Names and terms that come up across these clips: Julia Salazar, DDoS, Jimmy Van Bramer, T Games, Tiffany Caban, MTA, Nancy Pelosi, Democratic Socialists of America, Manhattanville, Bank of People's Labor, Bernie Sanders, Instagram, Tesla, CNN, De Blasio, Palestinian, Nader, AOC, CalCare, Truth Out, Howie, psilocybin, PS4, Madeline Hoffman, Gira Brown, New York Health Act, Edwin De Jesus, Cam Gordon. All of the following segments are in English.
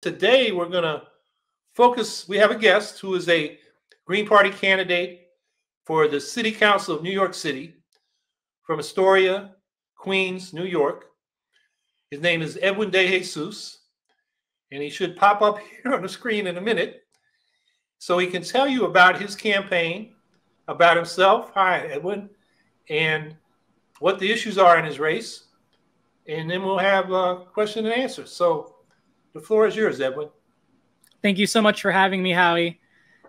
Today, we're going to focus. We have a guest who is a Green Party candidate for the City Council of New York City from Astoria, Queens, New York. His name is Edwin De Jesus, and he should pop up here on the screen in a minute so he can tell you about his campaign, about himself. Hi, Edwin. And what the issues are in his race. And then we'll have a question and answer. So the floor is yours, Edwin. Thank you so much for having me, Howie.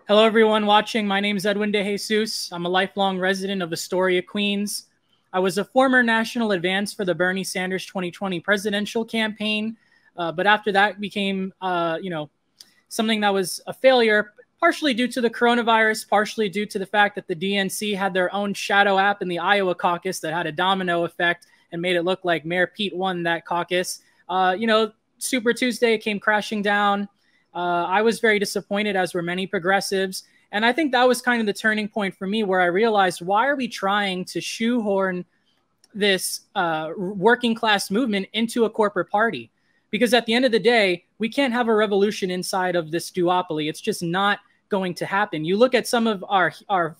Hello, everyone watching. My name is Edwin De Jesus. I'm a lifelong resident of Astoria, Queens. I was a former national advance for the Bernie Sanders 2020 presidential campaign, but after that became, something that was a failure, partially due to the coronavirus, partially due to the fact that the DNC had their own shadow app in the Iowa caucus that had a domino effect and made it look like Mayor Pete won that caucus. Super Tuesday came crashing down. I was very disappointed, as were many progressives. And I think that was kind of the turning point for me, where I realized, why are we trying to shoehorn this working class movement into a corporate party? Because at the end of the day, we can't have a revolution inside of this duopoly. It's just not going to happen. You look at some of our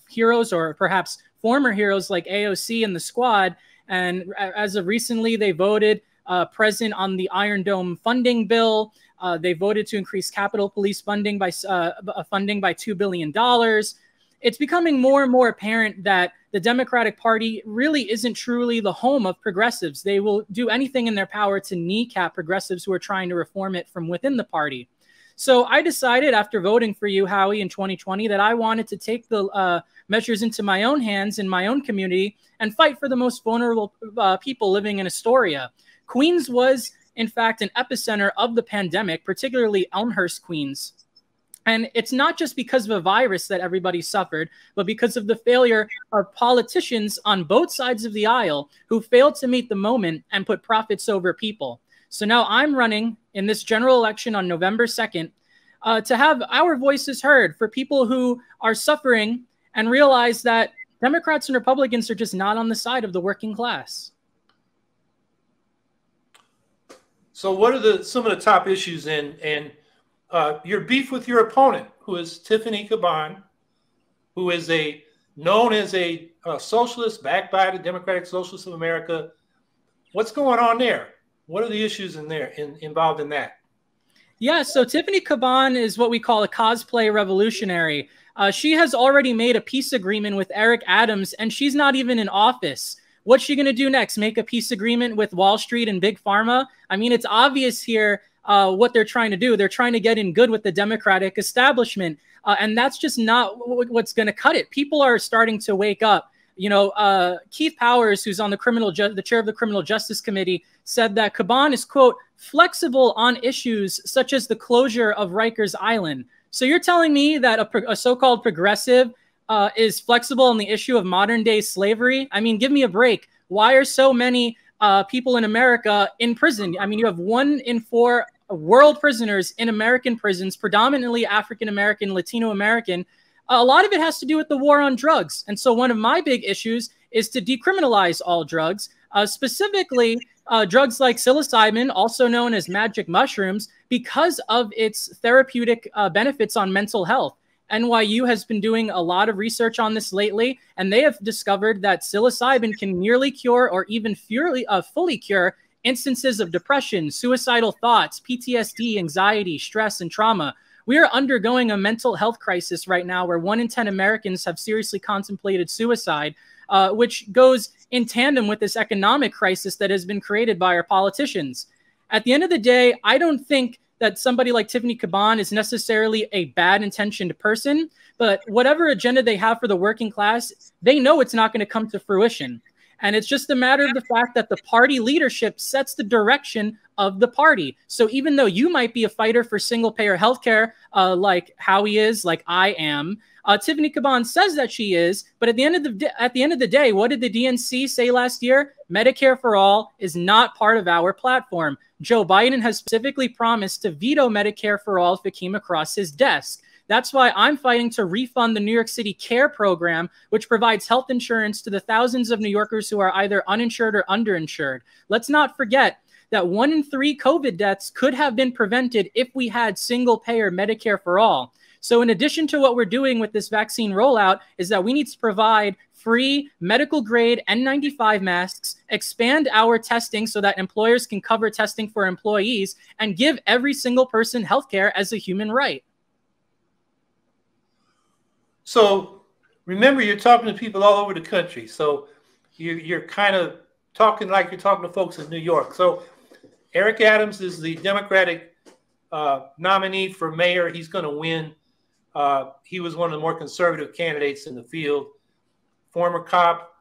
heroes, or perhaps former heroes, like AOC and the Squad, and as of recently, they voted present on the Iron Dome funding bill. They voted to increase Capitol Police funding by $2 billion. It's becoming more and more apparent that the Democratic Party really isn't truly the home of progressives. They will do anything in their power to kneecap progressives who are trying to reform it from within the party. So I decided, after voting for you, Howie, in 2020, that I wanted to take the measures into my own hands in my own community and fight for the most vulnerable people living in Astoria. Queens was, in fact, an epicenter of the pandemic, particularly Elmhurst, Queens. And it's not just because of a virus that everybody suffered, but because of the failure of politicians on both sides of the aisle who failed to meet the moment and put profits over people. So now I'm running in this general election on November 2nd to have our voices heard for people who are suffering and realize that Democrats and Republicans are just not on the side of the working class. So what are some of the top issues and your beef with your opponent, who is Tiffany Caban, who is known as a socialist backed by the Democratic Socialists of America? What's going on there? What are the issues involved in that? Yeah, so Tiffany Caban is what we call a cosplay revolutionary. She has already made a peace agreement with Eric Adams, and she's not even in office. What's she going to do next? Make a peace agreement with Wall Street and Big Pharma? I mean, it's obvious here what they're trying to do. They're trying to get in good with the Democratic establishment. And that's just not what's going to cut it. People are starting to wake up. Keith Powers, who's on the chair of the Criminal Justice Committee, said that Caban is, quote, flexible on issues such as the closure of Rikers Island. So you're telling me that a so-called progressive is flexible on the issue of modern day slavery? I mean, give me a break. Why are so many people in America in prison? I mean, you have 1 in 4 world prisoners in American prisons, predominantly African-American, Latino-American. A lot of it has to do with the war on drugs. And so one of my big issues is to decriminalize all drugs, specifically drugs like psilocybin, also known as magic mushrooms, because of its therapeutic benefits on mental health. NYU has been doing a lot of research on this lately, and they have discovered that psilocybin can nearly cure or even fully cure instances of depression, suicidal thoughts, PTSD, anxiety, stress, and trauma. We are undergoing a mental health crisis right now where 1 in 10 Americans have seriously contemplated suicide, which goes in tandem with this economic crisis that has been created by our politicians. At the end of the day, I don't think that somebody like Tiffany Caban is necessarily a bad-intentioned person, but whatever agenda they have for the working class, they know it's not going to come to fruition. And it's just a matter of the fact that the party leadership sets the direction of the party. So even though you might be a fighter for single-payer healthcare, like Howie is, like I am, Tiffany Caban says that she is, but at the end of the day, what did the DNC say last year? Medicare for All is not part of our platform. Joe Biden has specifically promised to veto Medicare for All if it came across his desk. That's why I'm fighting to refund the New York City CARE program, which provides health insurance to the thousands of New Yorkers who are either uninsured or underinsured. Let's not forget that 1 in 3 COVID deaths could have been prevented if we had single-payer Medicare for all. So in addition to what we're doing with this vaccine rollout is that we need to provide free medical grade N95 masks, expand our testing so that employers can cover testing for employees, and give every single person healthcare as a human right. So remember, you're talking to people all over the country. So you're kind of talking like you're talking to folks in New York. So Eric Adams is the Democratic nominee for mayor. He's going to win. He was one of the more conservative candidates in the field, former cop.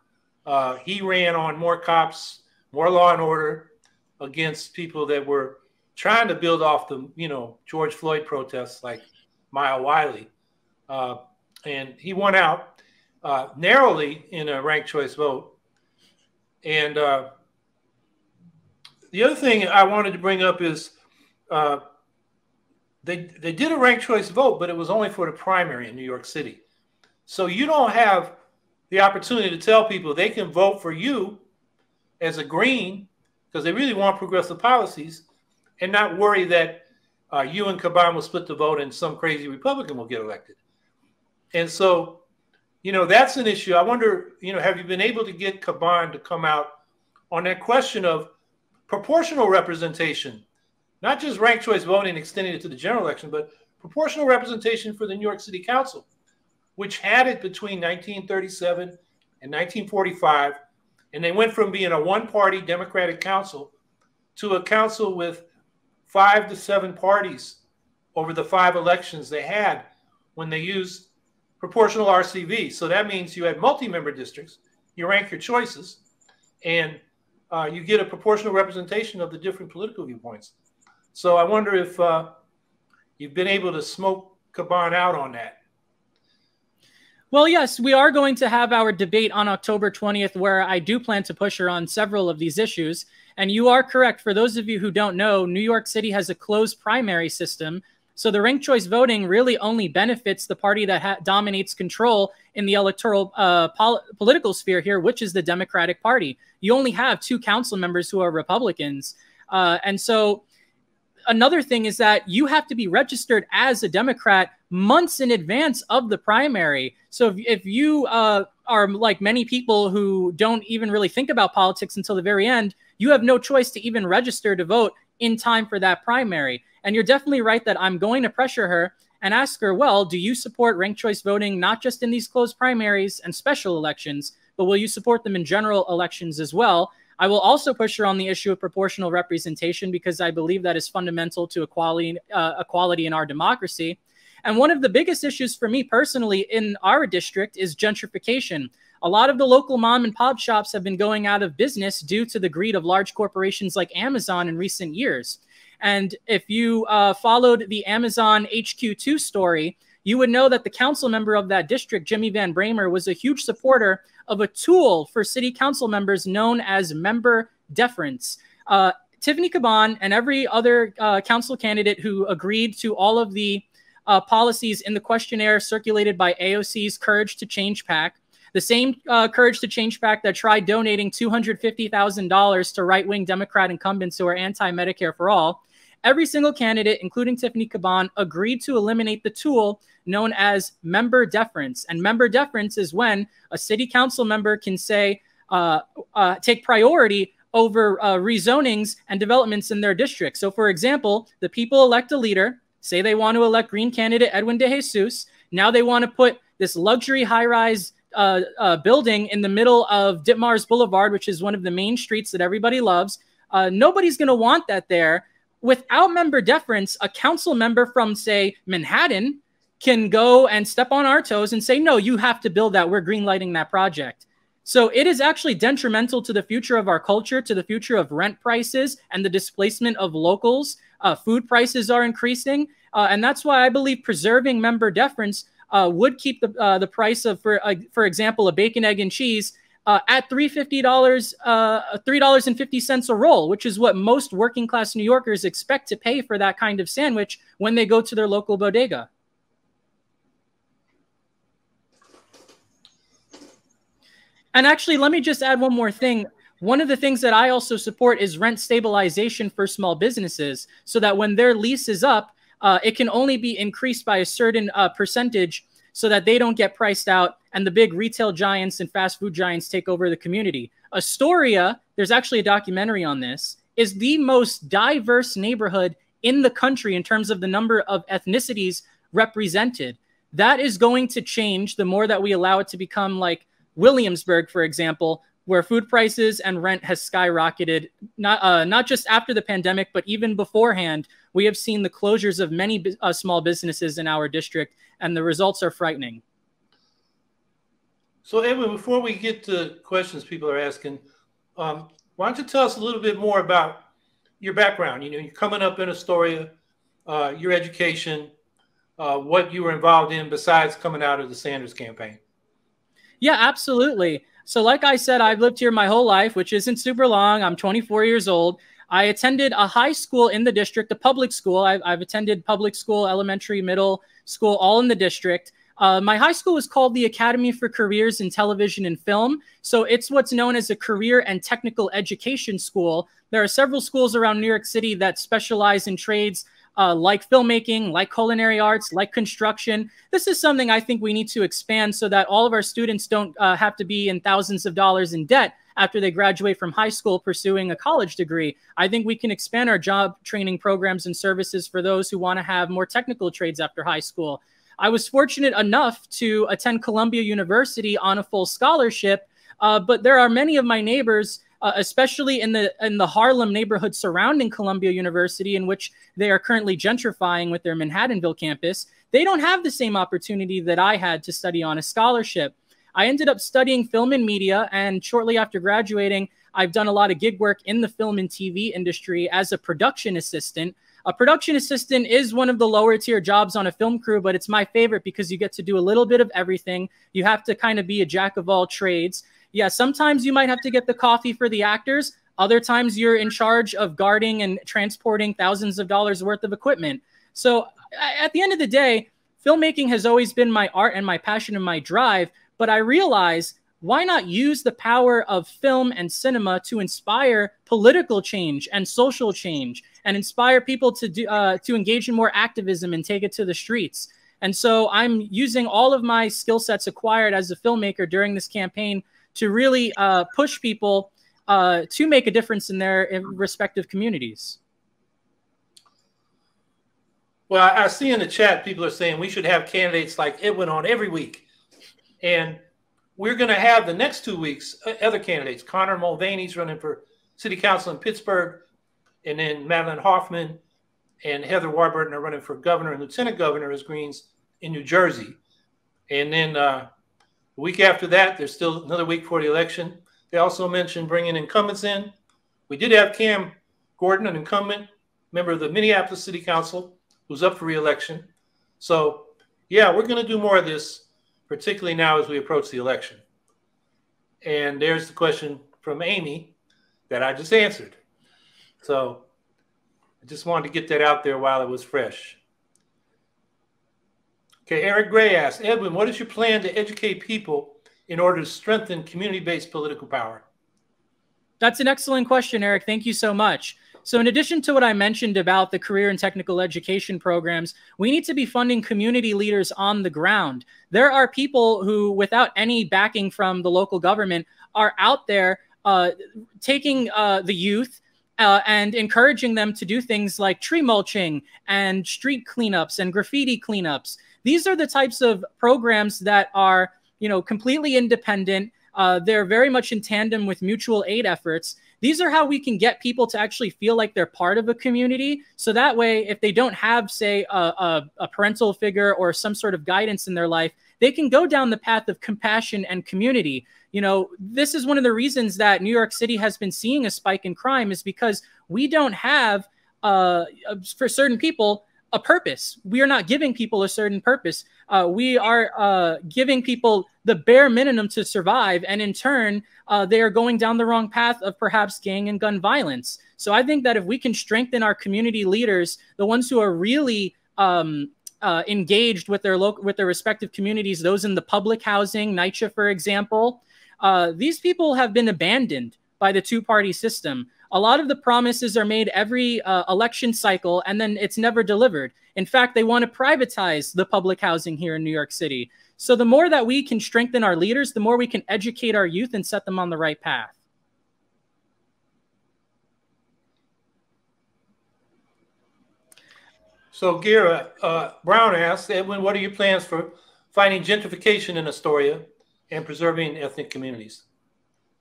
He ran on more cops, more law and order against people that were trying to build off the, you know, George Floyd protests like Maya Wiley. And he won out narrowly in a ranked choice vote. And the other thing I wanted to bring up is they did a ranked choice vote, but it was only for the primary in New York City. So you don't have the opportunity to tell people they can vote for you as a Green because they really want progressive policies and not worry that you and Caban will split the vote and some crazy Republican will get elected. And so, you know, that's an issue. I wonder, you know, have you been able to get Caban to come out on that question of proportional representation, not just ranked choice voting extending it to the general election, but proportional representation for the New York City Council, which had it between 1937 and 1945. And they went from being a one-party Democratic council to a council with 5 to 7 parties over the 5 elections they had when they used proportional RCV. So that means you had multi-member districts, you rank your choices, and you get a proportional representation of the different political viewpoints. So I wonder if you've been able to smoke Caban out on that. Well, yes, we are going to have our debate on October 20th, where I do plan to push her on several of these issues. And you are correct. For those of you who don't know, New York City has a closed primary system. So the ranked choice voting really only benefits the party that dominates control in the electoral political sphere here, which is the Democratic Party. You only have 2 council members who are Republicans. And so another thing is that you have to be registered as a Democrat months in advance of the primary. So if you are like many people who don't even really think about politics until the very end, you have no choice to even register to vote in time for that primary. And you're definitely right that I'm going to pressure her and ask her, well, do you support ranked choice voting, not just in these closed primaries and special elections, but will you support them in general elections as well? I will also push her on the issue of proportional representation because I believe that is fundamental to equality in our democracy. And one of the biggest issues for me personally in our district is gentrification. A lot of the local mom and pop shops have been going out of business due to the greed of large corporations like Amazon in recent years. And if you followed the Amazon HQ2 story, you would know that the council member of that district, Jimmy Van Bramer, was a huge supporter of a tool for city council members known as member deference. Tiffany Caban and every other council candidate who agreed to all of the policies in the questionnaire circulated by AOC's Courage to Change PAC, the same Courage to Change PAC that tried donating $250,000 to right-wing Democrat incumbents who are anti-Medicare for all, every single candidate, including Tiffany Caban, agreed to eliminate the tool known as member deference. And member deference is when a city council member can say, take priority over rezonings and developments in their district. So, for example, the people elect a leader, say they want to elect Green candidate Edwin De Jesus. Now they want to put this luxury high-rise building in the middle of Ditmars Boulevard, which is one of the main streets that everybody loves. Nobody's going to want that there. Without member deference, a council member from, say, Manhattan can go and step on our toes and say, no, you have to build that. We're greenlighting that project. So it is actually detrimental to the future of our culture, to the future of rent prices and the displacement of locals. Food prices are increasing. And that's why I believe preserving member deference would keep the price of, for example, a bacon, egg, and cheese at $3.50 a roll, which is what most working class New Yorkers expect to pay for that kind of sandwich when they go to their local bodega. And actually, let me just add one more thing. One of the things that I also support is rent stabilization for small businesses so that when their lease is up, it can only be increased by a certain percentage so that they don't get priced out and the big retail giants and fast food giants take over the community. Astoria, there's actually a documentary on this, is the most diverse neighborhood in the country in terms of the number of ethnicities represented. That is going to change the more that we allow it to become like Williamsburg, for example, where food prices and rent has skyrocketed, not just after the pandemic, but even beforehand. We have seen the closures of many small businesses in our district, and the results are frightening. So, Edwin, before we get to questions people are asking, why don't you tell us a little bit more about your background? You know, you're coming up in Astoria, your education, what you were involved in besides coming out of the Sanders campaign. Yeah, absolutely. So like I said, I've lived here my whole life, which isn't super long. I'm 24 years old. I attended a high school in the district, a public school. I've attended public school, elementary, middle school, all in the district. My high school was called the Academy for Careers in Television and Film. So it's what's known as a career and technical education school. There are several schools around New York City that specialize in trades like filmmaking, like culinary arts, like construction. This is something I think we need to expand so that all of our students don't have to be in thousands of dollars in debt after they graduate from high school pursuing a college degree. I think we can expand our job training programs and services for those who want to have more technical trades after high school. I was fortunate enough to attend Columbia University on a full scholarship, but there are many of my neighbors, especially in the Harlem neighborhood surrounding Columbia University, in which they are currently gentrifying with their Manhattanville campus. They don't have the same opportunity that I had to study on a scholarship. I ended up studying film and media, and shortly after graduating, I've done a lot of gig work in the film and TV industry as a production assistant. A production assistant is one of the lower tier jobs on a film crew, but it's my favorite because you get to do a little bit of everything. You have to kind of be a jack of all trades. Yeah, sometimes you might have to get the coffee for the actors. Other times you're in charge of guarding and transporting thousands of dollars worth of equipment. So at the end of the day, filmmaking has always been my art and my passion and my drive. But I realize, why not use the power of film and cinema to inspire political change and social change and inspire people to engage in more activism and take it to the streets? And so I'm using all of my skill sets acquired as a filmmaker during this campaign to really push people to make a difference in their respective communities. Well, I see in the chat people are saying we should have candidates like Edwin on every week. And we're going to have the next 2 weeks other candidates. Connor Mulvaney's running for city council in Pittsburgh. And then Madeline Hoffman and Heather Warburton are running for governor and lieutenant governor as Greens in New Jersey. And then the week after that, there's still another week for the election. They also mentioned bringing incumbents in. We did have Cam Gordon, an incumbent member of the Minneapolis City Council, who's up for re-election. So, yeah, we're going to do more of this, particularly now as we approach the election. And there's the question from Amy that I just answered. So I just wanted to get that out there while it was fresh. Okay, Eric Gray asks, Edwin, what is your plan to educate people in order to strengthen community-based political power? That's an excellent question, Eric. Thank you so much. So in addition to what I mentioned about the career and technical education programs, we need to be funding community leaders on the ground. There are people who, without any backing from the local government, are out there taking the youth and encouraging them to do things like tree mulching and street cleanups and graffiti cleanups. These are the types of programs that are, you know, completely independent. They're very much in tandem with mutual aid efforts. These are how we can get people to actually feel like they're part of a community. So that way, if they don't have, say, a parental figure or some sort of guidance in their life, they can go down the path of compassion and community. You know, this is one of the reasons that New York City has been seeing a spike in crime, is because we don't have, for certain people, a purpose. We are not giving people a certain purpose. We are giving people the bare minimum to survive. And in turn, they are going down the wrong path of perhaps gang and gun violence. So I think that if we can strengthen our community leaders, the ones who are really engaged with their local, with their respective communities, those in the public housing, NYCHA, for example, these people have been abandoned. by the two-party system. A lot of the promises are made every election cycle, and then it's never delivered. In fact, they want to privatize the public housing here in New York City. So the more that we can strengthen our leaders, the more we can educate our youth and set them on the right path. So Gira Brown asks, Edwin, what are your plans for fighting gentrification in Astoria and preserving ethnic communities?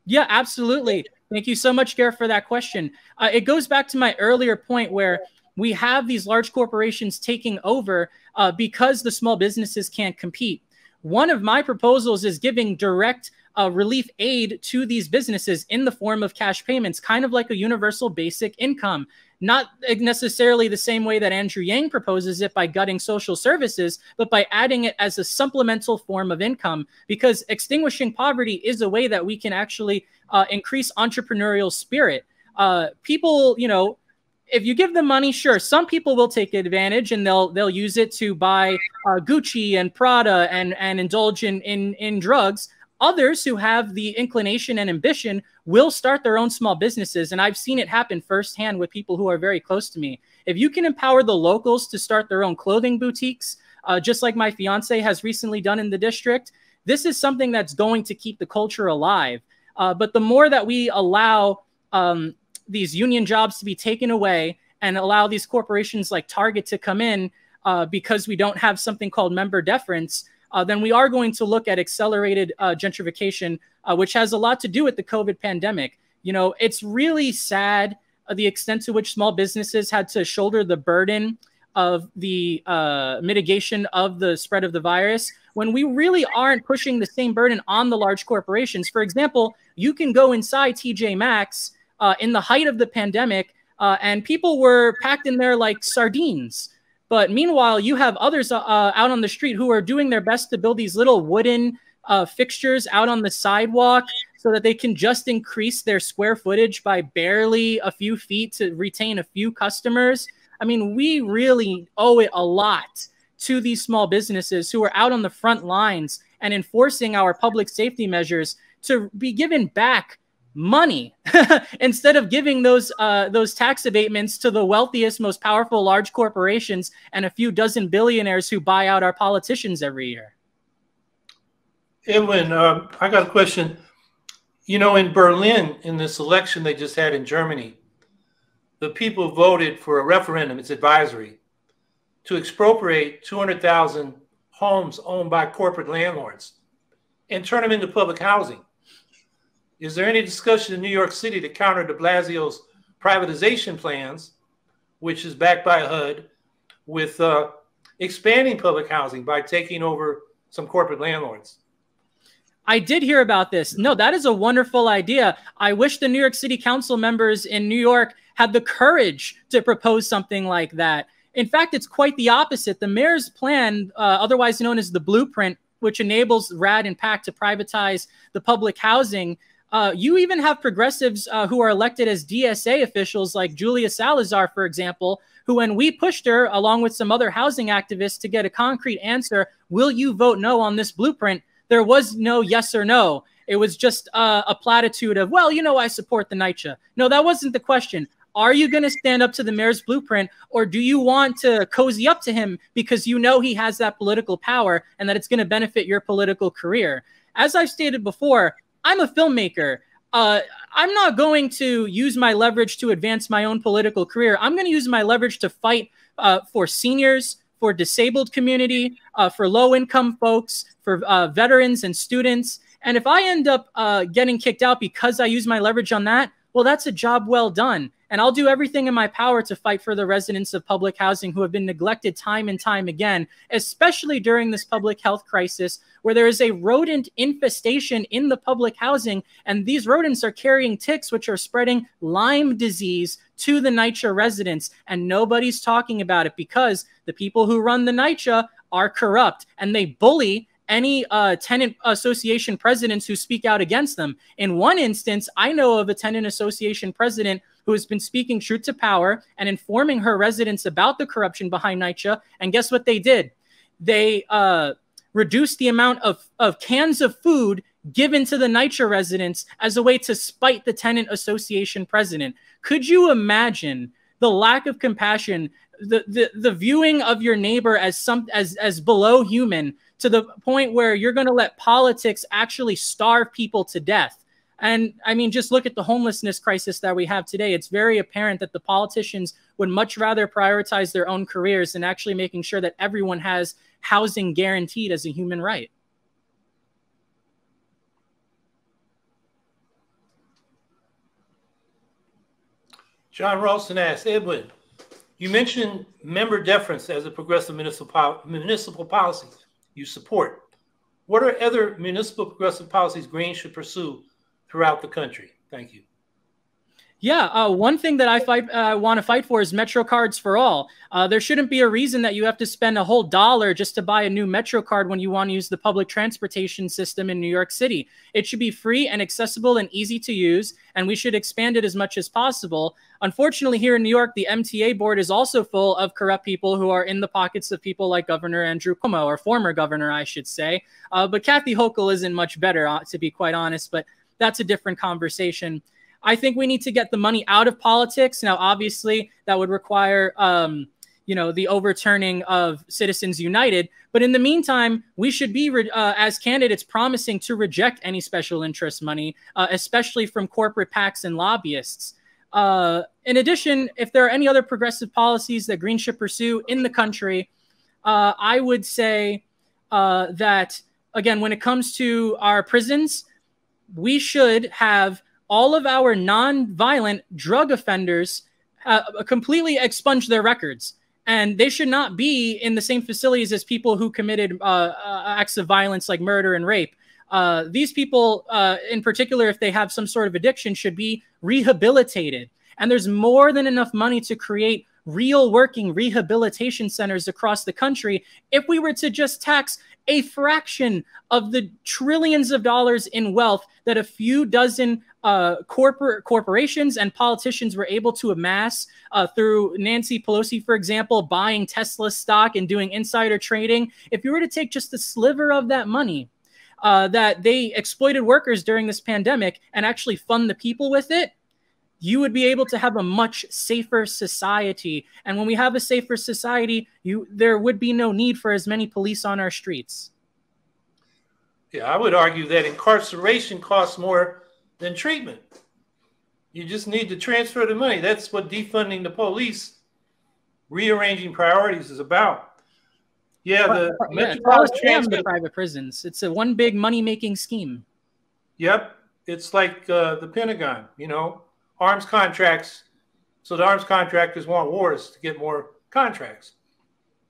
Yeah, absolutely. Thank you so much, Gira, for that question. It goes back to my earlier point where we have these large corporations taking over because the small businesses can't compete. One of my proposals is giving direct relief aid to these businesses in the form of cash payments, kind of like a universal basic income. Not necessarily the same way that Andrew Yang proposes it by gutting social services, but by adding it as a supplemental form of income, because extinguishing poverty is a way that we can actually increase entrepreneurial spirit. People, you know, if you give them money, sure, some people will take advantage and they'll use it to buy Gucci and Prada and indulge in drugs. Others who have the inclination and ambition will start their own small businesses. And I've seen it happen firsthand with people who are very close to me. If you can empower the locals to start their own clothing boutiques, just like my fiance has recently done in the district, this is something that's going to keep the culture alive. But the more that we allow these union jobs to be taken away and allow these corporations like Target to come in because we don't have something called member deference, then we are going to look at accelerated gentrification, which has a lot to do with the COVID pandemic. You know, it's really sad the extent to which small businesses had to shoulder the burden of the mitigation of the spread of the virus when we really aren't pushing the same burden on the large corporations. For example, you can go inside TJ Maxx in the height of the pandemic and people were packed in there like sardines. But meanwhile, you have others out on the street who are doing their best to build these little wooden fixtures out on the sidewalk so that they can just increase their square footage by barely a few feet to retain a few customers. I mean, we really owe it a lot to these small businesses who are out on the front lines and enforcing our public safety measures to be given back money instead of giving those tax abatements to the wealthiest, most powerful large corporations and a few dozen billionaires who buy out our politicians every year. Edwin, I got a question. You know, in Berlin, in this election they just had in Germany, the people voted for a referendum, it's advisory, to expropriate 200,000 homes owned by corporate landlords and turn them into public housing. Is there any discussion in New York City to counter de Blasio's privatization plans, which is backed by HUD, with expanding public housing by taking over some corporate landlords? I did hear about this. No, that is a wonderful idea. I wish the New York City Council members in New York had the courage to propose something like that. In fact, it's quite the opposite. The mayor's plan, otherwise known as the blueprint, which enables RAD and PAC to privatize the public housing. You even have progressives who are elected as DSA officials like Julia Salazar, for example, who when we pushed her along with some other housing activists to get a concrete answer, will you vote no on this blueprint? There was no yes or no. It was just a platitude of, well, you know, I support the NYCHA. No, that wasn't the question. Are you going to stand up to the mayor's blueprint, or do you want to cozy up to him because you know he has that political power and that it's going to benefit your political career? As I've stated before, I'm a filmmaker. I'm not going to use my leverage to advance my own political career. I'm going to use my leverage to fight for seniors, for disabled community, for low-income folks, for veterans and students. And if I end up getting kicked out because I use my leverage on that, well, that's a job well done. And I'll do everything in my power to fight for the residents of public housing who have been neglected time and time again, especially during this public health crisis where there is a rodent infestation in the public housing. And these rodents are carrying ticks, which are spreading Lyme disease to the NYCHA residents. And nobody's talking about it because the people who run the NYCHA are corrupt and they bully any tenant association presidents who speak out against them. In one instance, I know of a tenant association president who has been speaking truth to power and informing her residents about the corruption behind NYCHA. And guess what they did? They reduced the amount of cans of food given to the NYCHA residents as a way to spite the tenant association president. Could you imagine the lack of compassion, the viewing of your neighbor as below human, to the point where you're going to let politics actually starve people to death? And I mean, just look at the homelessness crisis that we have today. It's very apparent that the politicians would much rather prioritize their own careers than actually making sure that everyone has housing guaranteed as a human right. John Ralston asks, Edwin, you mentioned member deference as a progressive municipal policy you support. What are other municipal progressive policies Greens should pursue throughout the country? Thank you. Yeah, one thing that I want to fight for is Metro cards for all. There shouldn't be a reason that you have to spend a whole dollar just to buy a new Metro card when you want to use the public transportation system in New York City. It should be free and accessible and easy to use, and we should expand it as much as possible. Unfortunately, here in New York, the MTA board is also full of corrupt people who are in the pockets of people like Governor Andrew Cuomo, or former governor, I should say. But Kathy Hochul isn't much better, to be quite honest, but that's a different conversation. I think we need to get the money out of politics. Now, obviously, that would require, you know, the overturning of Citizens United. But in the meantime, we should be, as candidates, promising to reject any special interest money, especially from corporate PACs and lobbyists. In addition, if there are any other progressive policies that Greens should pursue in the country, I would say that, again, when it comes to our prisons, we should have all of our non-violent drug offenders completely expunge their records. And they should not be in the same facilities as people who committed acts of violence like murder and rape. These people, in particular, if they have some sort of addiction, should be rehabilitated. And there's more than enough money to create real working rehabilitation centers across the country if we were to just tax a fraction of the trillions of dollars in wealth that a few dozen corporations and politicians were able to amass through Nancy Pelosi, for example, buying Tesla stock and doing insider trading. If you were to take just a sliver of that money that they exploited workers during this pandemic and actually fund the people with it, you would be able to have a much safer society. And when we have a safer society, there would be no need for as many police on our streets. Yeah, I would argue that incarceration costs more than treatment. You just need to transfer the money. That's what defunding the police, rearranging priorities is about. Yeah, the private prisons. It's a one big money-making scheme. Yep, it's like the Pentagon, you know. Arms contracts, so the arms contractors want wars to get more contracts.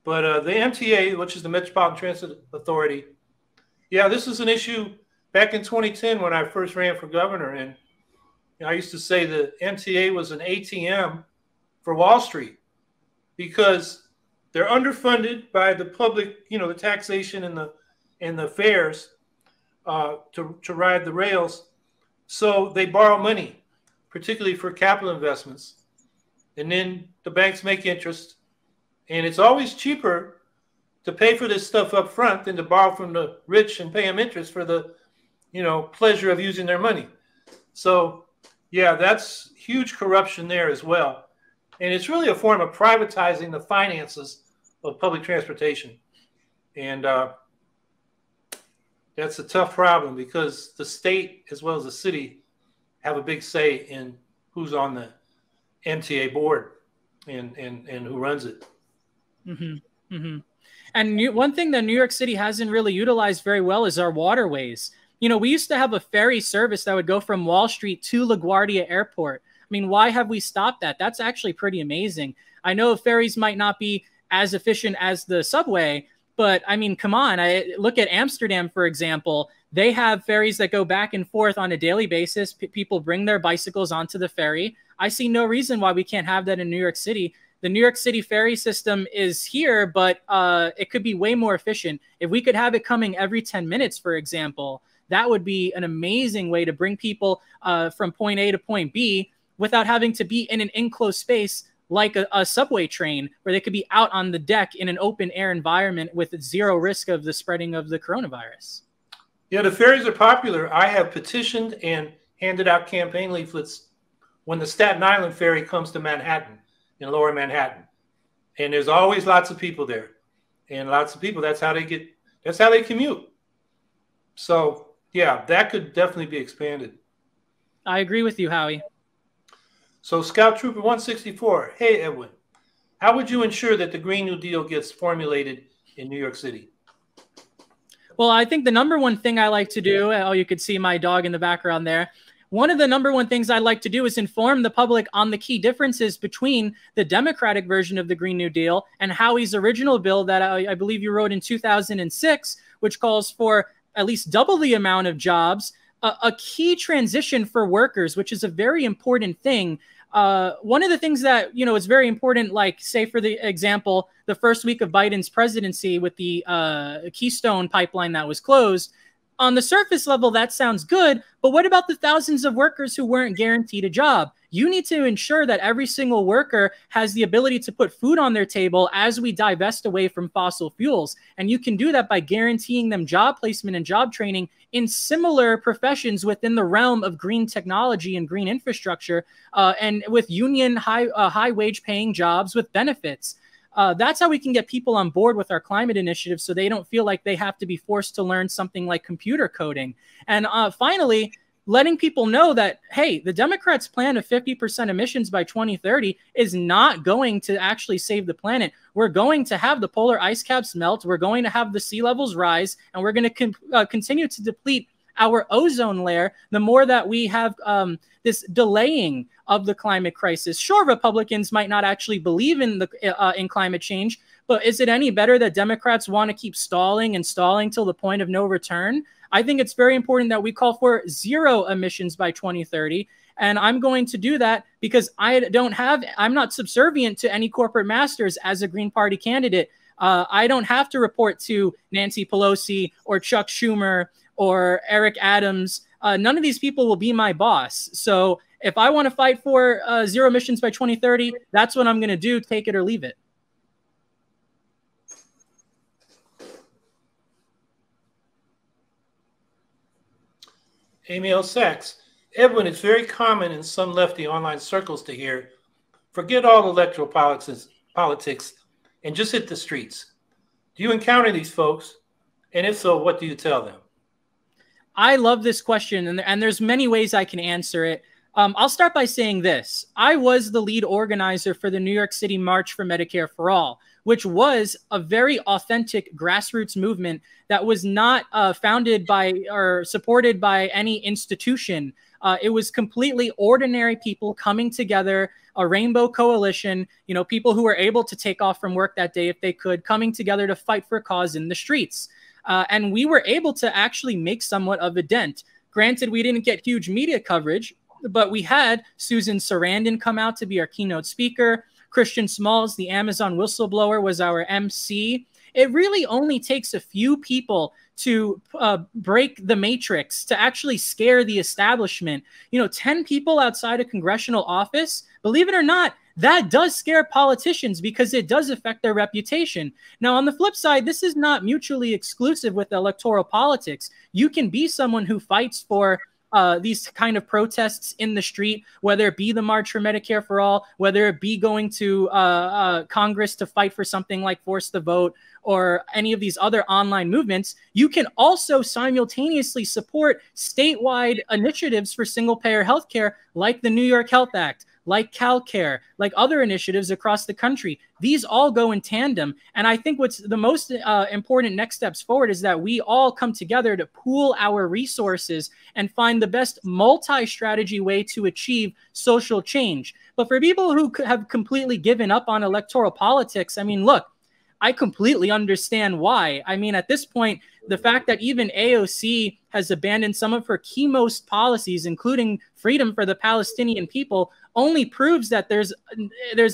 But the MTA, which is the Metropolitan Transit Authority, yeah, this was an issue back in 2010 when I first ran for governor. And you know, I used to say the MTA was an ATM for Wall Street because they're underfunded by the public, you know, the taxation and the fares to ride the rails. So they borrow money, particularly for capital investments. And then the banks make interest. And it's always cheaper to pay for this stuff up front than to borrow from the rich and pay them interest for the, you know, pleasure of using their money. So, yeah, that's huge corruption there as well. And it's really a form of privatizing the finances of public transportation. And that's a tough problem because the state as well as the city have a big say in who's on the MTA board and who runs it. Mm-hmm. Mm-hmm. And one thing that New York City hasn't really utilized very well is our waterways. You know, we used to have a ferry service that would go from Wall Street to LaGuardia Airport. I mean, why have we stopped that? That's actually pretty amazing. I know ferries might not be as efficient as the subway, but I mean, come on, look at Amsterdam, for example. They have ferries that go back and forth on a daily basis. People bring their bicycles onto the ferry. I see no reason why we can't have that in New York City. The New York City ferry system is here, but it could be way more efficient. If we could have it coming every 10 minutes, for example, that would be an amazing way to bring people from point A to point B without having to be in an enclosed space like a subway train, where they could be out on the deck in an open air environment with zero risk of the spreading of the coronavirus. Yeah, the fairies are popular. I have petitioned and handed out campaign leaflets when the Staten Island ferry comes to Manhattan, in lower Manhattan. And there's always lots of people there. And lots of people, that's how they get, that's how they commute. So, yeah, that could definitely be expanded. I agree with you, Howie. So Scout Trooper 164, hey, Edwin, how would you ensure that the Green New Deal gets formulated in New York City? Well, I think the number one thing I like to do, oh, you could see my dog in the background there. One of the number one things I like to do is inform the public on the key differences between the Democratic version of the Green New Deal and Howie's original bill that I believe you wrote in 2006, which calls for at least double the amount of jobs, a key transition for workers, which is a very important thing. One of the things that, you know, is very important, like, say, for the example, the first week of Biden's presidency with the Keystone pipeline that was closed, on the surface level, that sounds good. But what about the thousands of workers who weren't guaranteed a job? You need to ensure that every single worker has the ability to put food on their table as we divest away from fossil fuels. And you can do that by guaranteeing them job placement and job training in similar professions within the realm of green technology and green infrastructure, and with union high wage paying jobs with benefits. That's how we can get people on board with our climate initiative so they don't feel like they have to be forced to learn something like computer coding. And finally, letting people know that, hey, the Democrats' plan of 50% emissions by 2030 is not going to actually save the planet. We're going to have the polar ice caps melt. We're going to have the sea levels rise, and we're going to continue to deplete our ozone layer the more that we have this delaying of the climate crisis. Sure, Republicans might not actually believe in the in climate change, but is it any better that Democrats want to keep stalling and stalling till the point of no return? I think it's very important that we call for zero emissions by 2030. And I'm going to do that because I'm not subservient to any corporate masters as a Green Party candidate. I don't have to report to Nancy Pelosi or Chuck Schumer or Eric Adams. None of these people will be my boss. So if I want to fight for zero emissions by 2030, that's what I'm going to do. Take it or leave it. Amy L. Sachs, Edwin, it's very common in some lefty online circles to hear, forget all electoral politics and just hit the streets. Do you encounter these folks? And if so, what do you tell them? I love this question, and there's many ways I can answer it. I'll start by saying this. I was the lead organizer for the New York City March for Medicare for All, which was a very authentic grassroots movement that was not founded by or supported by any institution. It was completely ordinary people coming together, a rainbow coalition, you know, people who were able to take off from work that day if they could, coming together to fight for a cause in the streets. And we were able to actually make somewhat of a dent. Granted, we didn't get huge media coverage, but we had Susan Sarandon come out to be our keynote speaker. Christian Smalls, the Amazon whistleblower, was our MC. It really only takes a few people to break the matrix, to actually scare the establishment. You know, 10 people outside a congressional office, believe it or not, that does scare politicians because it does affect their reputation. Now, on the flip side, this is not mutually exclusive with electoral politics. You can be someone who fights for these kind of protests in the street, whether it be the March for Medicare for All, whether it be going to Congress to fight for something like Force the Vote or any of these other online movements. You can also simultaneously support statewide initiatives for single-payer healthcare, like the New York Health Act, like CalCare, like other initiatives across the country. These all go in tandem. And I think what's the most important next steps forward is that we all come together to pool our resources and find the best multi-strategy way to achieve social change. But for people who have completely given up on electoral politics, I mean, look, I completely understand why. I mean, at this point, the fact that even AOC has abandoned some of her key most policies, including freedom for the Palestinian people, only proves that there's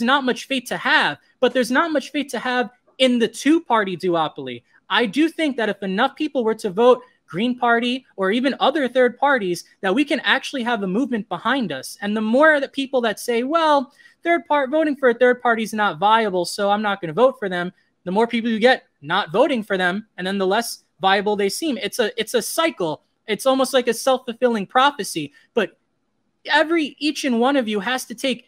not much faith to have, but there's not much faith to have in the two-party duopoly. I do think that if enough people were to vote Green Party or even other third parties, that we can actually have a movement behind us. And the more that people that say, well, voting for a third party is not viable, so I'm not going to vote for them, the more people you get not voting for them, and then the less viable they seem. It's a cycle. It's almost like a self-fulfilling prophecy. But each and one of you has to take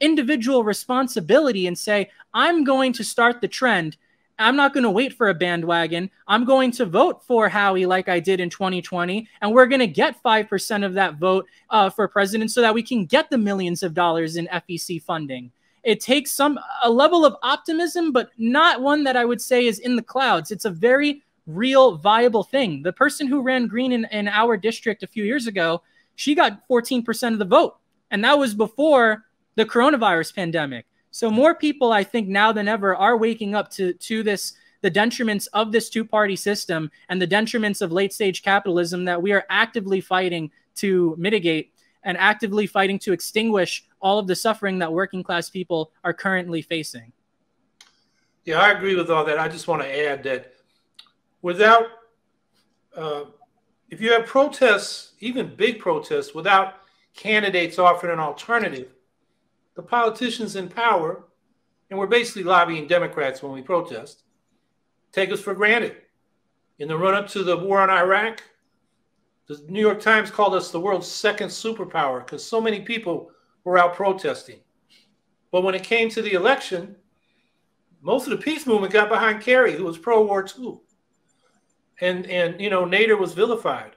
individual responsibility and say, I'm going to start the trend. I'm not going to wait for a bandwagon. I'm going to vote for Howie like I did in 2020. And we're going to get 5% of that vote for president so that we can get the millions of dollars in FEC funding. It takes a level of optimism, but not one that I would say is in the clouds. It's a very real, viable thing. The person who ran green in our district a few years ago, she got 14% of the vote. And that was before the coronavirus pandemic. So more people, I think, now than ever are waking up to this, the detriments of this two-party system and the detriments of late-stage capitalism that we are actively fighting to mitigate and actively fighting to extinguish all of the suffering that working-class people are currently facing. Yeah, I agree with all that. I just want to add that without, if you have protests, even big protests, without candidates offering an alternative, the politicians in power, and we're basically lobbying Democrats when we protest, take us for granted. In the run-up to the war on Iraq, the New York Times called us the world's second superpower because so many people were out protesting. But when it came to the election, most of the peace movement got behind Kerry, who was pro-war too. And you know, Nader was vilified.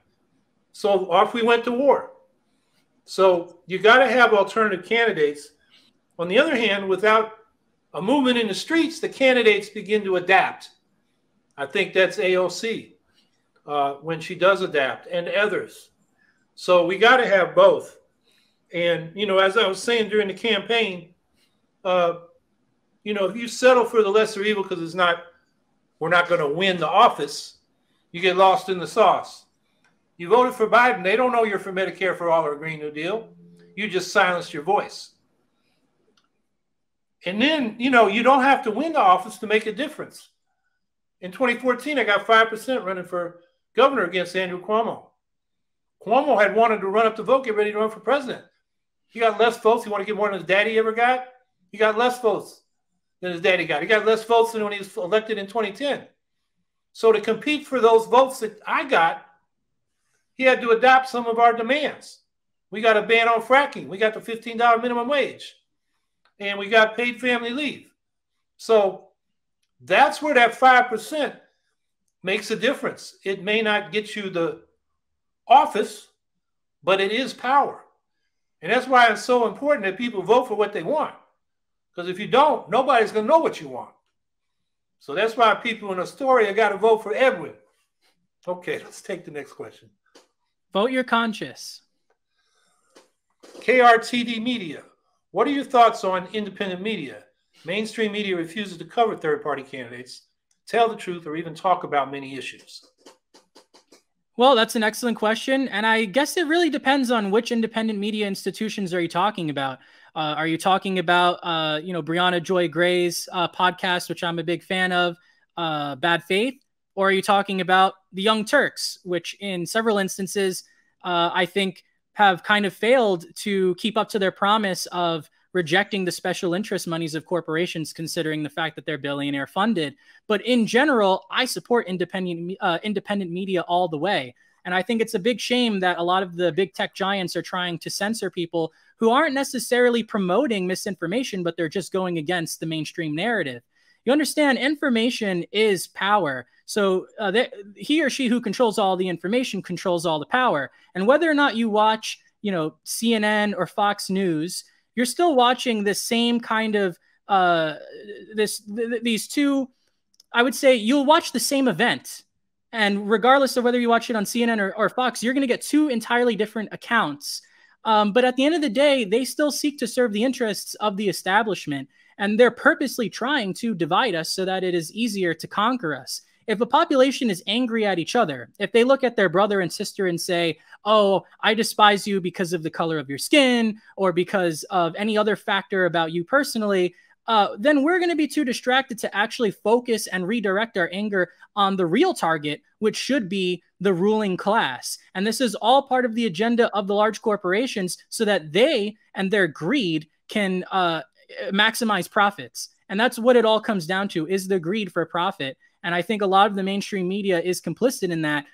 So off we went to war. So you got to have alternative candidates. On the other hand, without a movement in the streets, the candidates begin to adapt. I think that's AOC when she does adapt, and others. So we got to have both. And, you know, as I was saying during the campaign, you know, if you settle for the lesser evil because it's not, we're not going to win the office, you get lost in the sauce. You voted for Biden. They don't know you're for Medicare for All or Green New Deal. You just silenced your voice. And then, you know, you don't have to win the office to make a difference. In 2014, I got 5% running for governor against Andrew Cuomo. Cuomo had wanted to run up the vote, get ready to run for president. He got less votes. He wanted to get more than his daddy ever got. He got less votes than his daddy got. He got less votes than when he was elected in 2010. So to compete for those votes that I got, he had to adopt some of our demands. We got a ban on fracking. We got the $15 minimum wage. And we got paid family leave. So that's where that 5% makes a difference. It may not get you the office, but it is power. And that's why it's so important that people vote for what they want. Because if you don't, nobody's going to know what you want. So that's why people in Astoria got to vote for Edwin. Okay, let's take the next question. Vote your conscience. KRTD Media. What are your thoughts on independent media? Mainstream media refuses to cover third-party candidates, tell the truth, or even talk about many issues. Well, that's an excellent question. And I guess it really depends on which independent media institutions are you talking about. Are you talking about, you know, Brianna Joy Gray's podcast, which I'm a big fan of, Bad Faith? Or are you talking about the Young Turks, which in several instances, I think have kind of failed to keep up to their promise of rejecting the special interest monies of corporations, considering the fact that they're billionaire funded. But in general, I support independent media all the way. And I think it's a big shame that a lot of the big tech giants are trying to censor people who aren't necessarily promoting misinformation, but they're just going against the mainstream narrative. You understand, information is power. So he or she who controls all the information controls all the power. And whether or not you watch, you know, CNN or Fox News, you're still watching this same kind of these two. I would say you'll watch the same event, and regardless of whether you watch it on CNN or Fox, you're going to get two entirely different accounts. But at the end of the day, they still seek to serve the interests of the establishment, and they're purposely trying to divide us so that it is easier to conquer us. If a population is angry at each other, if they look at their brother and sister and say, oh, I despise you because of the color of your skin or because of any other factor about you personally, then we're going to be too distracted to actually focus and redirect our anger on the real target, which should be the ruling class. And this is all part of the agenda of the large corporations so that they and their greed can maximize profits. And that's what it all comes down to, is the greed for profit. And I think a lot of the mainstream media is complicit in that.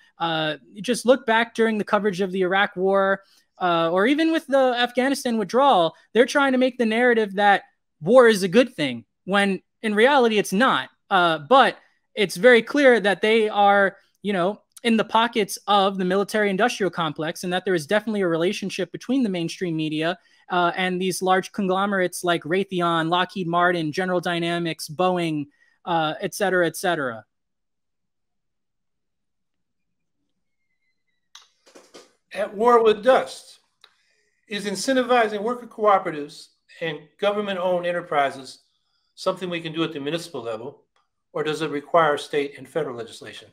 Just look back during the coverage of the Iraq war, or even with the Afghanistan withdrawal, they're trying to make the narrative that war is a good thing, when in reality it's not. But it's very clear that they are, you know, in the pockets of the military industrial complex, and that there is definitely a relationship between the mainstream media and these large conglomerates like Raytheon, Lockheed Martin, General Dynamics, Boeing, et cetera, et cetera. At War with Dust is incentivizing worker cooperatives and government-owned enterprises something we can do at the municipal level, or does it require state and federal legislation?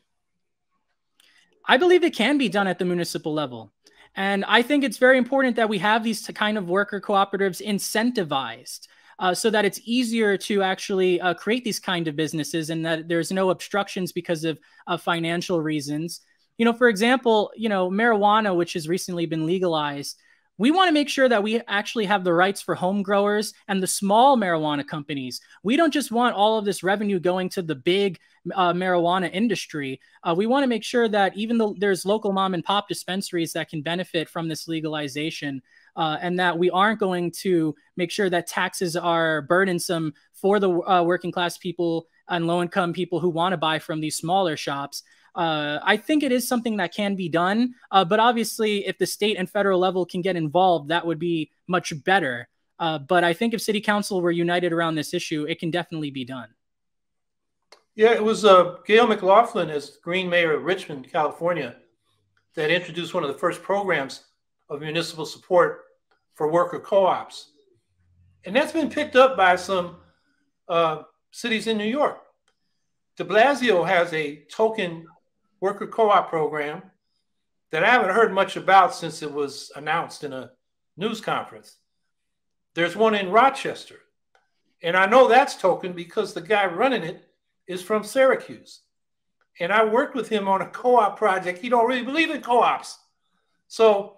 I believe it can be done at the municipal level. And I think it's very important that we have these kind of worker cooperatives incentivized so that it's easier to actually create these kind of businesses, and that there's no obstructions because of financial reasons. You know, for example, you know, marijuana, which has recently been legalized, we want to make sure that we actually have the rights for home growers and the small marijuana companies. We don't just want all of this revenue going to the big marijuana industry. We want to make sure that even though there's local mom and pop dispensaries that can benefit from this legalization, and that we aren't going to make sure that taxes are burdensome for the working class people and low income people who want to buy from these smaller shops. I think it is something that can be done, but obviously if the state and federal level can get involved, that would be much better. But I think if city council were united around this issue, it can definitely be done. Yeah, it was Gayle McLaughlin as Green Mayor of Richmond, California, that introduced one of the first programs of municipal support for worker co-ops. And that's been picked up by some cities in New York. De Blasio has a token worker co-op program that I haven't heard much about since it was announced in a news conference. There's one in Rochester. And I know that's token because the guy running it is from Syracuse. And I worked with him on a co-op project. He don't really believe in co-ops. So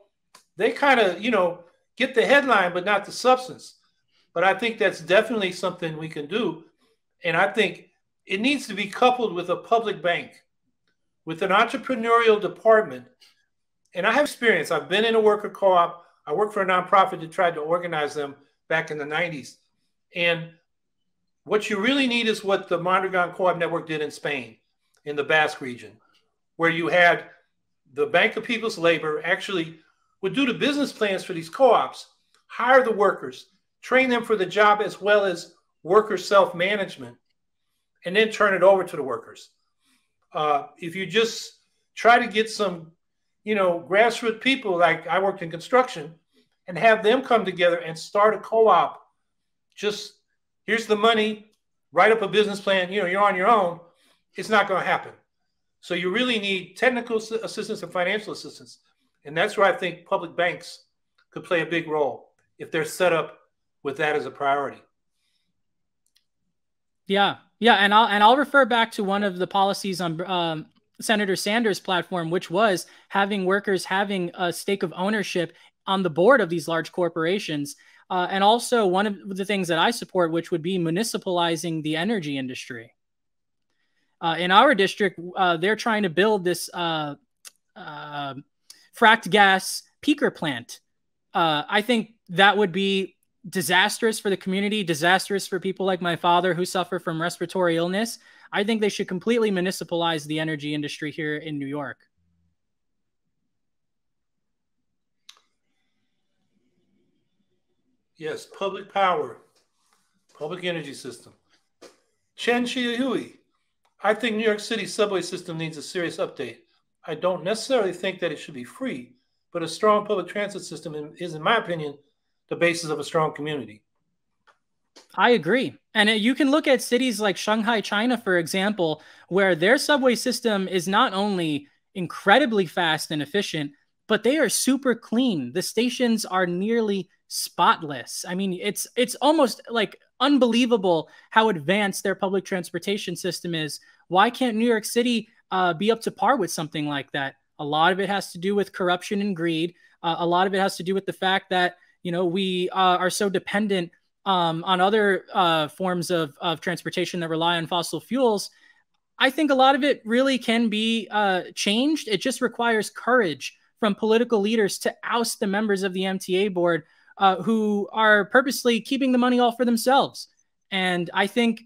they kind of, you know, get the headline, but not the substance. But I think that's definitely something we can do. And I think it needs to be coupled with a public bank, with an entrepreneurial department. And I have experience. I've been in a worker co-op. I worked for a nonprofit that tried to organize them back in the 90s. And what you really need is what the Mondragon Co-op Network did in Spain, in the Basque region, where you had the Bank of People's Labor actually would do the business plans for these co-ops, hire the workers, train them for the job as well as worker self-management, and then turn it over to the workers. If you just try to get some, you know, grassroots people, like I worked in construction, and have them come together and start a co-op, just here's the money, write up a business plan, you know, you're on your own, it's not going to happen. So you really need technical assistance and financial assistance. And that's where I think public banks could play a big role if they're set up with that as a priority. Yeah. Yeah, and I'll refer back to one of the policies on Senator Sanders' platform, which was having workers having a stake of ownership on the board of these large corporations. And also one of the things that I support, which would be municipalizing the energy industry. In our district, they're trying to build this fracked gas peaker plant. I think that would be disastrous for the community, disastrous for people like my father who suffer from respiratory illness. I think they should completely municipalize the energy industry here in New York. Yes, public power, public energy system. Chen Chiahui, I think New York City's subway system needs a serious update. I don't necessarily think that it should be free, but a strong public transit system is, in my opinion, the basis of a strong community. I agree. And you can look at cities like Shanghai, China, for example, where their subway system is not only incredibly fast and efficient, but they are super clean. The stations are nearly spotless. I mean, it's almost like unbelievable how advanced their public transportation system is. Why can't New York City be up to par with something like that? A lot of it has to do with corruption and greed. A lot of it has to do with the fact that, you know, we are so dependent on other forms of transportation that rely on fossil fuels. I think a lot of it really can be changed. It just requires courage from political leaders to oust the members of the MTA board who are purposely keeping the money all for themselves. And I think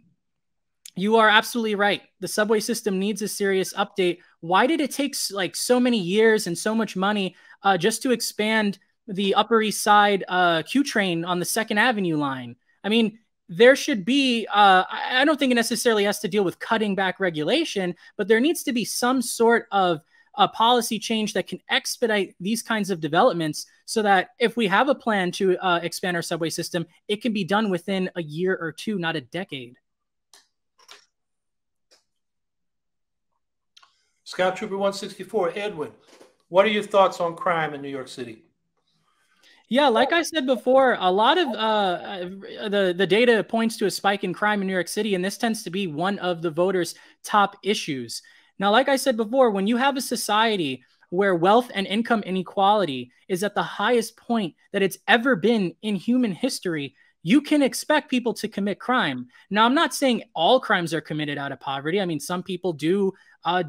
you are absolutely right. The subway system needs a serious update. Why did it take like so many years and so much money just to expand the Upper East Side Q train on the 2nd Avenue line? I mean, there should be, I don't think it necessarily has to deal with cutting back regulation, but there needs to be some sort of a policy change that can expedite these kinds of developments so that if we have a plan to expand our subway system, it can be done within a year or two, not a decade. Scout Trooper 164, Edwin, what are your thoughts on crime in New York City? Yeah, like I said before, a lot of the data points to a spike in crime in New York City, and this tends to be one of the voters' top issues. Now, like I said before, when you have a society where wealth and income inequality is at the highest point that it's ever been in human history, you can expect people to commit crime. Now, I'm not saying all crimes are committed out of poverty. I mean, some people do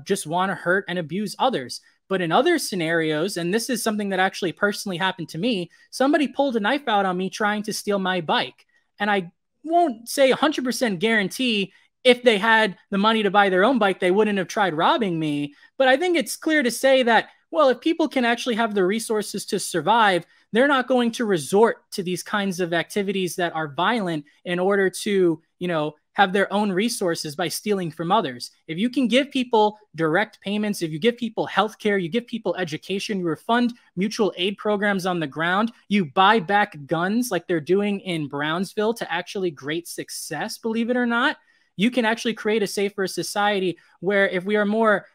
just want to hurt and abuse others. But in other scenarios, and this is something that actually personally happened to me, somebody pulled a knife out on me trying to steal my bike. And I won't say 100% guarantee if they had the money to buy their own bike, they wouldn't have tried robbing me. But I think it's clear to say that, well, if people can actually have the resources to survive, they're not going to resort to these kinds of activities that are violent in order to, you know, have their own resources by stealing from others. If you can give people direct payments, if you give people health care, you give people education, you fund mutual aid programs on the ground, you buy back guns like they're doing in Brownsville to actually great success, believe it or not, you can actually create a safer society where if we are more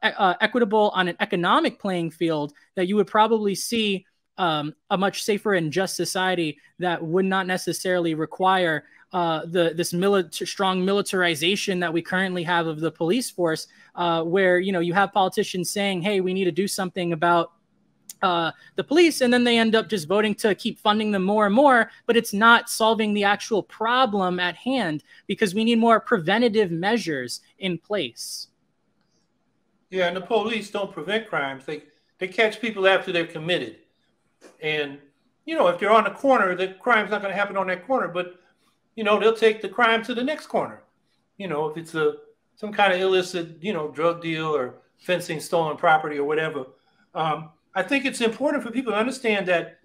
equitable on an economic playing field, that you would probably see a much safer and just society that would not necessarily require this strong militarization that we currently have of the police force, where, you know, you have politicians saying, hey, we need to do something about the police, and then they end up just voting to keep funding them more and more, but it's not solving the actual problem at hand because we need more preventative measures in place. Yeah, and the police don't prevent crimes. They catch people after they've committed. And, you know, if they're on the corner, the crime's not going to happen on that corner, but, you know, they'll take the crime to the next corner. You know, if it's some kind of illicit, you know, drug deal or fencing, stolen property or whatever. I think it's important for people to understand that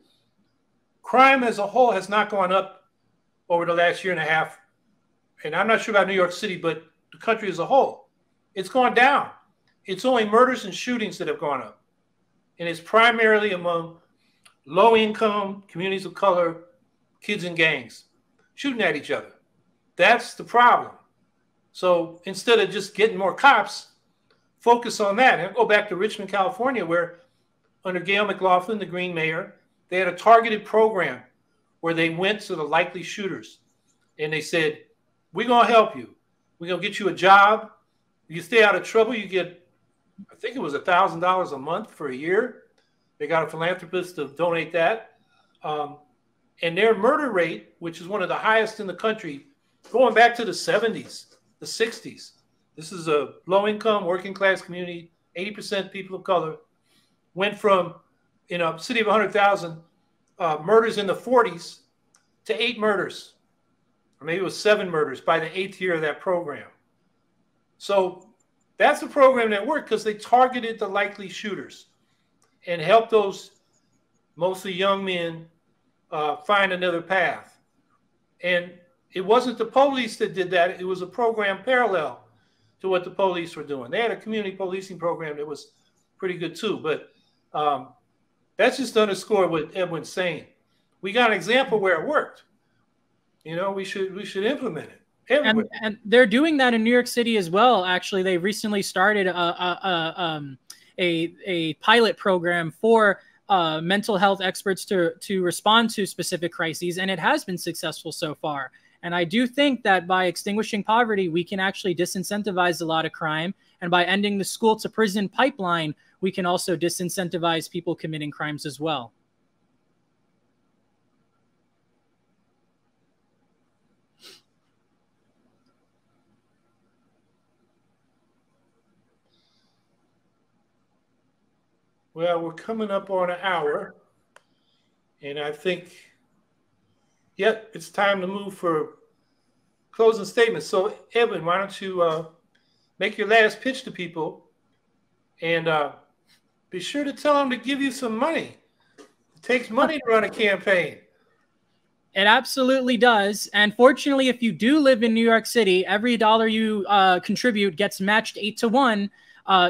crime as a whole has not gone up over the last year and a half. And I'm not sure about New York City, but the country as a whole, it's gone down. It's only murders and shootings that have gone up. And it's primarily among low-income communities of color, kids in gangs shooting at each other. That's the problem. So instead of just getting more cops, focus on that. And I'll go back to Richmond, California, where under Gayle McLaughlin, the Green mayor, they had a targeted program where they went to the likely shooters and they said, we're going to help you. We're going to get you a job. You stay out of trouble. You get, I think it was $1,000 a month for a year. They got a philanthropist to donate that. And their murder rate, which is one of the highest in the country, going back to the 70s, the 60s. This is a low-income, working-class community, 80% people of color. Went from, in a city of 100,000 murders in the 40s to 8 murders, or maybe it was 7 murders by the 8th year of that program. So that's a program that worked because they targeted the likely shooters and helped those mostly young men find another path. And it wasn't the police that did that. It was a program parallel to what the police were doing. They had a community policing program that was pretty good too, but that's just to underscore what Edwin's saying. We got an example where it worked. You know, we should implement it everywhere. And they're doing that in New York City as well. Actually, they recently started a pilot program for mental health experts to respond to specific crises, and it has been successful so far. And I do think that by extinguishing poverty, we can actually disincentivize a lot of crime. And by ending the school to prison pipeline, we can also disincentivize people committing crimes as well. Well, we're coming up on an hour, and I think, yep, it's time to move for closing statements. So, Edwin, why don't you make your last pitch to people, and be sure to tell them to give you some money. It takes money to run a campaign. It absolutely does. And fortunately, if you do live in New York City, every dollar you contribute gets matched 8 to 1.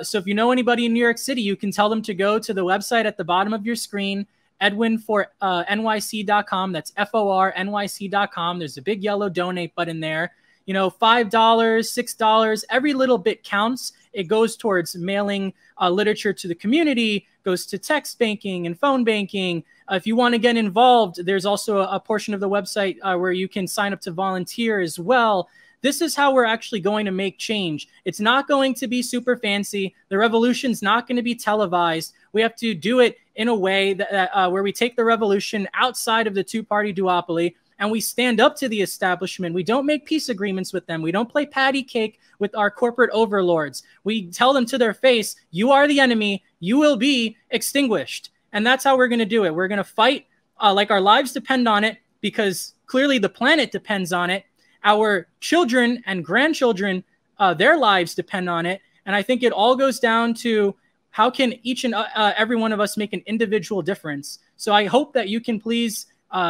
So if you know anybody in New York City, you can tell them to go to the website at the bottom of your screen, edwinfornyc.com. That's FORNYC.com. There's a big yellow donate button there. You know, $5, $6, every little bit counts. It goes towards mailing literature to the community, goes to text banking and phone banking. If you want to get involved, there's also a portion of the website where you can sign up to volunteer as well. This is how we're actually going to make change. It's not going to be super fancy. The revolution's not going to be televised. We have to do it in a way that where we take the revolution outside of the two-party duopoly and we stand up to the establishment. We don't make peace agreements with them. We don't play patty cake with our corporate overlords. We tell them to their face, you are the enemy. You will be extinguished. And that's how we're going to do it. We're going to fight like our lives depend on it, because clearly the planet depends on it. Our children and grandchildren, their lives depend on it. And I think it all goes down to how can each and every one of us make an individual difference. So I hope that you can please,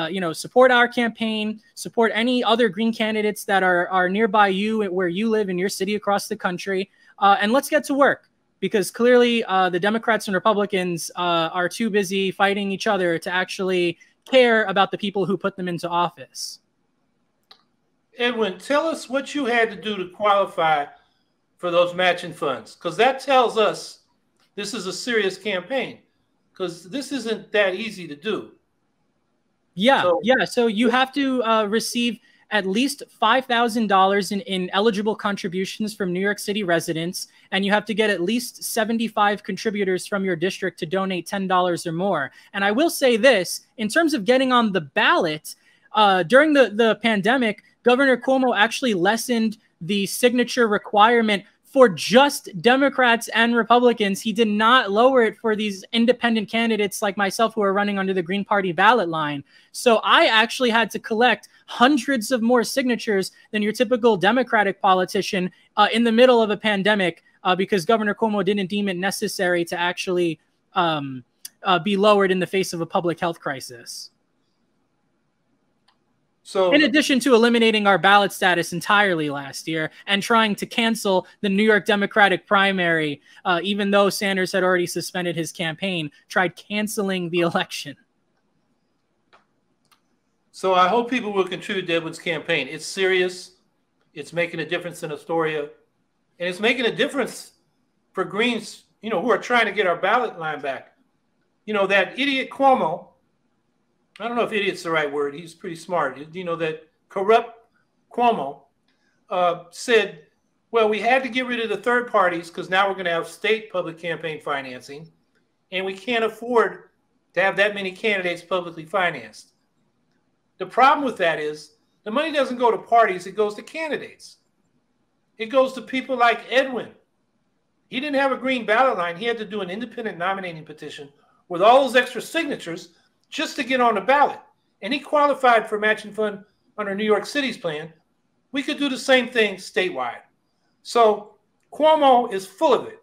you know, support our campaign, support any other green candidates that are nearby you, where you live in your city across the country. And let's get to work, because clearly the Democrats and Republicans are too busy fighting each other to actually care about the people who put them into office. Edwin, tell us what you had to do to qualify for those matching funds, because that tells us this is a serious campaign, because this isn't that easy to do. Yeah, so, yeah. So you have to receive at least $5,000 in eligible contributions from New York City residents, and you have to get at least 75 contributors from your district to donate $10 or more. And I will say this, in terms of getting on the ballot, during the pandemic, Governor Cuomo actually lessened the signature requirement for just Democrats and Republicans. He did not lower it for these independent candidates like myself who are running under the Green Party ballot line. So I actually had to collect hundreds of more signatures than your typical Democratic politician in the middle of a pandemic because Governor Cuomo didn't deem it necessary to actually be lowered in the face of a public health crisis. So, in addition to eliminating our ballot status entirely last year and trying to cancel the New York Democratic primary, even though Sanders had already suspended his campaign, tried canceling the election. So I hope people will contribute to Edwin's campaign. It's serious. It's making a difference in Astoria. And it's making a difference for Greens, you know, who are trying to get our ballot line back. You know, that idiot Cuomo, I don't know if idiot's the right word. He's pretty smart. You know, that corrupt Cuomo said, well, we had to get rid of the third parties because now we're going to have state public campaign financing, and we can't afford to have that many candidates publicly financed. The problem with that is the money doesn't go to parties. It goes to candidates. It goes to people like Edwin. He didn't have a green ballot line. He had to do an independent nominating petition with all those extra signatures just to get on the ballot. And he qualified for matching fund under New York City's plan. We could do the same thing statewide. So Cuomo is full of it.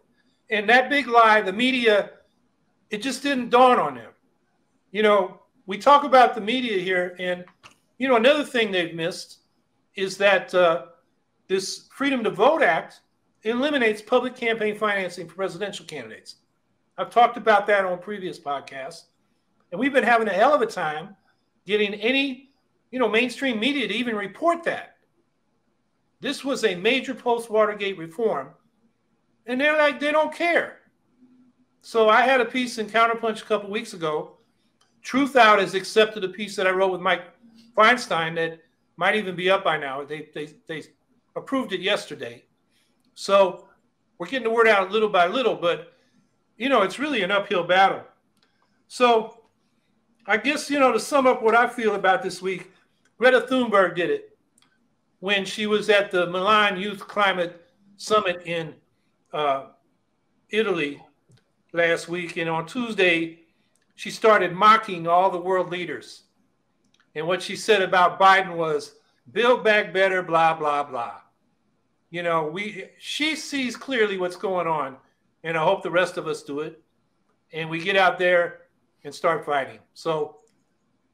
And that big lie, the media, it just didn't dawn on them. You know, we talk about the media here, and, you know, another thing they've missed is that this Freedom to Vote Act eliminates public campaign financing for presidential candidates. I've talked about that on previous podcasts. And we've been having a hell of a time getting any, you know, mainstream media to even report that. This was a major post-Watergate reform. And they're like, they don't care. So I had a piece in Counterpunch a couple weeks ago. Truth Out has accepted a piece that I wrote with Mike Feinstein that might even be up by now. They approved it yesterday. So we're getting the word out little by little. But, you know, it's really an uphill battle. So I guess, you know, to sum up what I feel about this week, Greta Thunberg did it when she was at the Milan Youth Climate Summit in Italy. last week, and on Tuesday, she started mocking all the world leaders. And what she said about Biden was, build back better, blah, blah, blah. You know, she sees clearly what's going on, and I hope the rest of us do it. And we get out there and start fighting. So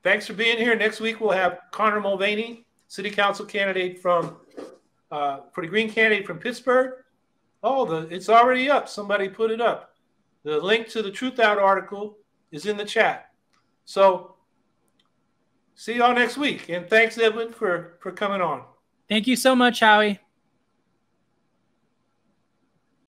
thanks for being here. Next week, we'll have Connor Mulvaney, city council candidate from, for the Green candidate from Pittsburgh. Oh, it's already up. Somebody put it up. The link to the Truth Out article is in the chat. So see y'all next week. And thanks, Edwin, for coming on. Thank you so much, Howie.